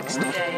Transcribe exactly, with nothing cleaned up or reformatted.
relax today.